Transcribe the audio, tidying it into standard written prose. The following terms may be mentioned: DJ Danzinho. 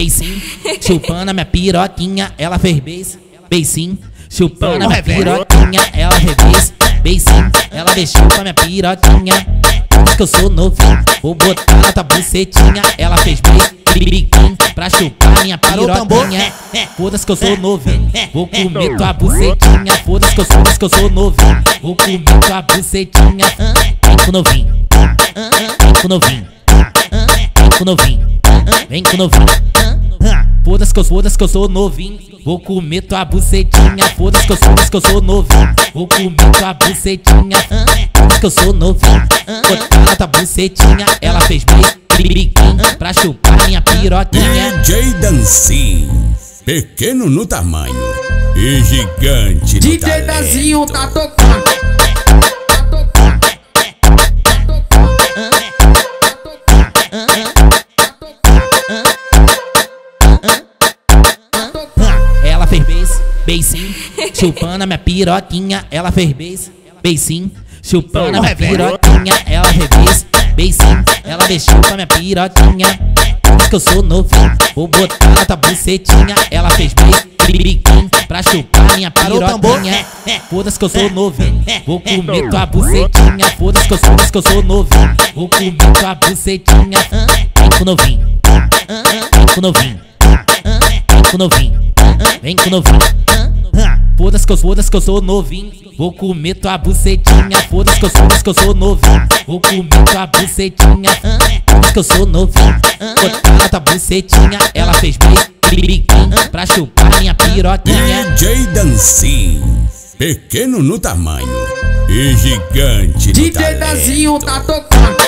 beicinho, chupando a minha piroquinha, ela fez beijo, beicinho, chupando a minha piroquinha, ela fez beijo, beicinho, ela mexeu com a minha piroquinha, que eu sou novinho, vou botar na tua bucetinha, ela fez beijo, biriquinho, pra chupar minha piroquinha, foda-se que eu sou novinho, vou comer tua bucetinha, foda-se que eu sou novinho, vou comer tua bucetinha, vem com novinho, vem com novinho, vem com novinho, vem com novinho, foda-se que eu sou novinho, vou comer tua bucetinha, foda-se que eu sou novinho, vou comer tua bucetinha, foda-se que eu sou novinho, botar tua bucetinha, ela fez bem. Pra chupar minha piroquinha. DJ Danzinho, pequeno no tamanho e gigante no talento. DJ Danzinho tá tocando. Ela fez beijo, beicinho, chupando a minha piroquinha. Ela fez beijo, beicinho, chupando a minha piroquinha. Ela fez beijo, beicinho, ela mexeu com a minha piroquinha, que eu sou novinho, vou botar na tua bucetinha, ela fez biriquinho, pra chupar minha piroquinha, foda-se que eu sou novinho, vou comer tua bucetinha, foda-se que eu sou novinho, vou comer tua bucetinha, vem com novinho, vem com novinho, vem com novinho, vem com novinho, foda-se que eu sou novinho, vou comer tua bucetinha, foda-se que eu sou novinho, vou comer tua bucetinha, foda-se que eu sou novinho, botar tua bucetinha, ela fez biriquinho, pra chupar minha piroquinha. DJ Danzinho, pequeno no tamanho e gigante no talento. DJ Danzinho tá tocando.